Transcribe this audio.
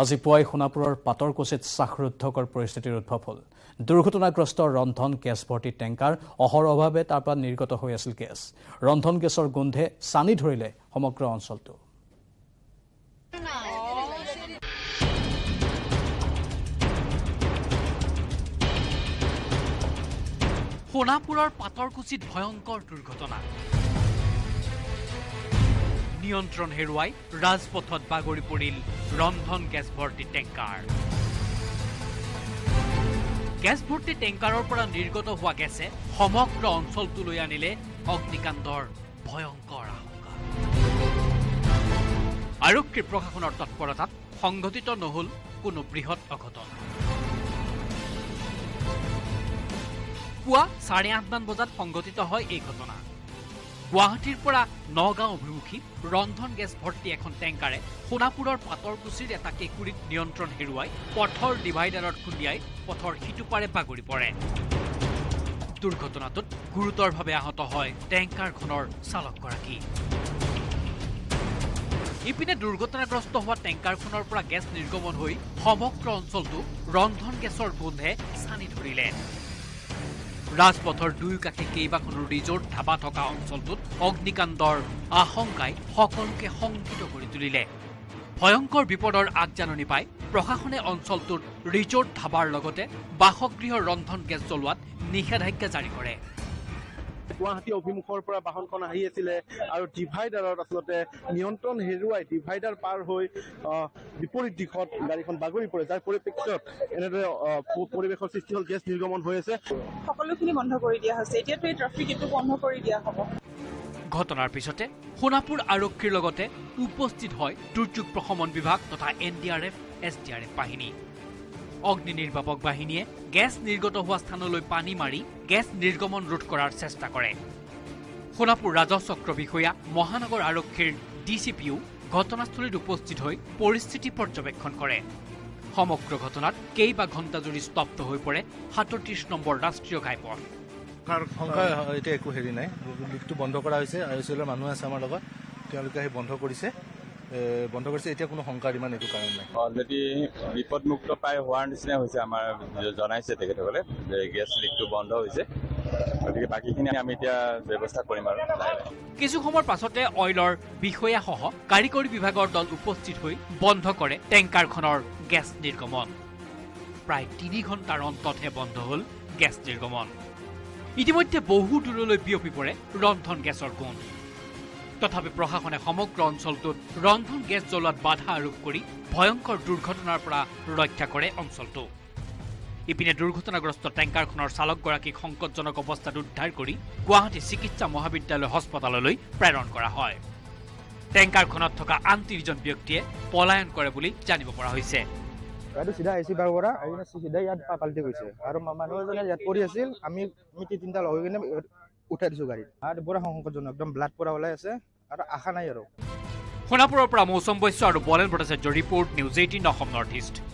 আজি পুৱাই সোণাপুৰৰ পাতৰকুছিত শ্বাসৰুদ্ধকৰ পৰিস্থিতিৰ উদ্ভৱ হ'ল। দুৰ্ঘটনাগ্ৰস্ত ৰন্ধন গেছ ভৰ্তি টেংকাৰ অহৰভাৱে তাৰ পৰা নিৰ্গত হৈ আছিল গেছ। ৰন্ধন গেছৰ গোন্ধে সানি ধৰিলে সমগ্ৰ অঞ্চলটো। সোণাপুৰৰ পাতৰকুছিত ভয়ংকৰ দুৰ্ঘটনা। নিয়ন্ত্ৰণ হেৰুৱাই ৰাজপথত বাগৰি পৰিল ৰন্ধন গেছ ভৰ্তি টেংকাৰ। গেছ ভৰ্তি টেংকাৰৰ পৰা নিৰ্গত হোৱা গেছে সমগ্ৰ অঞ্চলটোলৈ আনিলে অগ্নিকাণ্ডৰ ভয়ংকৰ আশংকা। আৰক্ষী প্ৰশাসনৰ তৎপৰতাত সংঘটিত নহল কোনো বৃহৎ অঘটন। পুৱা 8:30 বজাত সংঘটিত হয় এই ঘটনা। গুৱাহাটীৰ পৰা নগাঁও অভিমুখী ৰন্ধন গেছ ভৰ্তি এখন টেংকাৰে সোণাপুৰৰ পাতৰকুছিৰ এটা কেঁকুৰিত নিয়ন্ত্ৰণ হেৰুৱাই পথৰ ডিভাইডাৰত খুন্দিয়াই পথৰ সিটোপাৰে বাগৰি পৰে। দুৰ্ঘটনাটোত গুৰুতৰভাৱে আহত হয় টেংকাৰখনৰ চালকগৰাকী। ইপিনে দুৰ্ঘটনাগ্ৰস্ত হোৱা টেংকাৰখনৰ পৰা গেছ নিৰ্গমন হৈ সমগ্ৰ অঞ্চলটো ৰন্ধন গেছৰ গোন্ধে সানি ধৰিলে। ৰাজপথৰ দুই কাষে কেইবাখনো ৰিজৰ্ট ধাবা থকা অঞ্চলটোত অগ্নিকাণ্ডৰ আশংকাই সকলোকে শংকিত কৰি তুলিলে। ভয়ংকৰ বিপদৰ আগজাননী পাই প্ৰশাসনে অঞ্চলটোত ৰিজৰ্ট ধাবাৰ লগতে বাসগৃহৰ ৰন্ধন গেছ জ্বলোৱাত নিষেধাজ্ঞা জাৰি কৰে। গুৱাহাটী অভিমুখৰ পৰা বাহনখন আহি আছিলে আৰু ডিভাইডাৰত আচলতে নিয়ন্ত্ৰণ হেৰুৱাই ডিভাইডাৰ পাৰ হৈ বিপৰীত দিশত গাড়ীখন বাগৰি পৰে, যাৰ পৰিপ্ৰেক্ষিতত এনেদৰে পৰিৱেশৰ সৃষ্টি হ'ল, গেছ নিৰ্গমন হৈ আছে। সকলোখিনি বন্ধ কৰি দিয়া হৈছে, এতিয়াতো এই ট্ৰেফিক এইটো বন্ধ কৰি দিয়া হ'ব। ঘটনাৰ পিছতে সোণাপুৰ আৰক্ষীৰ লগতে উপস্থিত হয় দুৰ্যোগ প্ৰশমন বিভাগ তথা NDRF, SDRF বাহিনী। অগ্নি নিৰ্বাপক বাহিনীয়ে গেছ নিৰ্গত হোৱা স্থানলৈ পানী মাৰি গেছ নিৰ্গমন ৰোধ কৰাৰ চেষ্টা কৰে। সোণাপুৰ ৰাজহ চক্ৰ বিষয়া, মহানগৰ আৰক্ষীৰ DCPও ঘটনাস্থলীত উপস্থিত হৈ পৰিস্থিতি পৰ্যবেক্ষণ কৰে। সমগ্ৰ ঘটনাত কেইবা ঘণ্টা জুৰি স্তব্ধ হৈ পৰে 37 নম্বৰ ৰাষ্ট্ৰীয় ঘাইপথ। এতিয়া একো হেৰি নাই, লিকটো বন্ধ কৰা হৈছে। আইচিএলৰ মানুহ আছে আমাৰ লগত, তেওঁলোকে আহি বন্ধ কৰিছে। বন্ধ কৰিছে, এতিয়া কোনো শংকাৰ ইমান একো কাৰণ নাই। অলৰেডি বিপদমুক্ত প্ৰায় হোৱাৰ নিচিনা হৈছে, আমাৰ জনাইছে তেখেতসকলে যে গেছ লিকটো বন্ধ হৈছে। গতিকে বাকীখিনি আমি এতিয়া ব্যৱস্থা কৰিম আৰু। কিছু সময়ৰ পাছতে অইলৰ বিষয়াসহ কাৰিকৰী বিভাগৰ দল উপস্থিত হৈ বন্ধ কৰে টেংকাৰখনৰ গেছ নিৰ্গমন। প্ৰায় 3 ঘণ্টাৰ অন্ততহে বন্ধ হ'ল গেছ নিৰ্গমন। ইতিমধ্যে বহু দূৰলৈ বিয়পি পৰে ৰন্ধন গেছৰ গোন্ধ। তথাপি প্ৰশাসনে সমগ্ৰ অঞ্চলটোত ৰন্ধন গেছ জ্বলোৱাত বাধা আৰোপ কৰি ভয়ংকৰ দুৰ্ঘটনাৰ পৰা ৰক্ষা কৰে অঞ্চলটো। ইপিনে দুৰ্ঘটনাগ্ৰস্ত টেংকাৰখনৰ চালকগৰাকীক সংকটজনক অৱস্থাত উদ্ধাৰ কৰি গুৱাহাটী চিকিৎসা মহাবিদ্যালয় হস্পিতাললৈ প্ৰেৰণ কৰা হয়। টেংকাৰখনত থকা আন 3জন ব্যক্তিয়ে পলায়ন কৰে বুলি জানিব পৰা হৈছে। আৰু সিধা এসি বাগৰা আইনা সিধা ইয়াত পালটি গৈছে আৰু মানুহজনে ইয়াত পৰি আছিল। আমি মিটি 3টা লৈ কিনে উঠাই দিছো গাড়ীত। আৰু বৰা সংকটজনক একদম ব্লাড পৰা ওলাই আছে আৰু আশা নাই আৰু। সোণাপুৰৰ পৰা মৌসুম বৈশ্য আৰু বলেন ভট্টাচাৰ্যৰ report, news 18 Assam north east.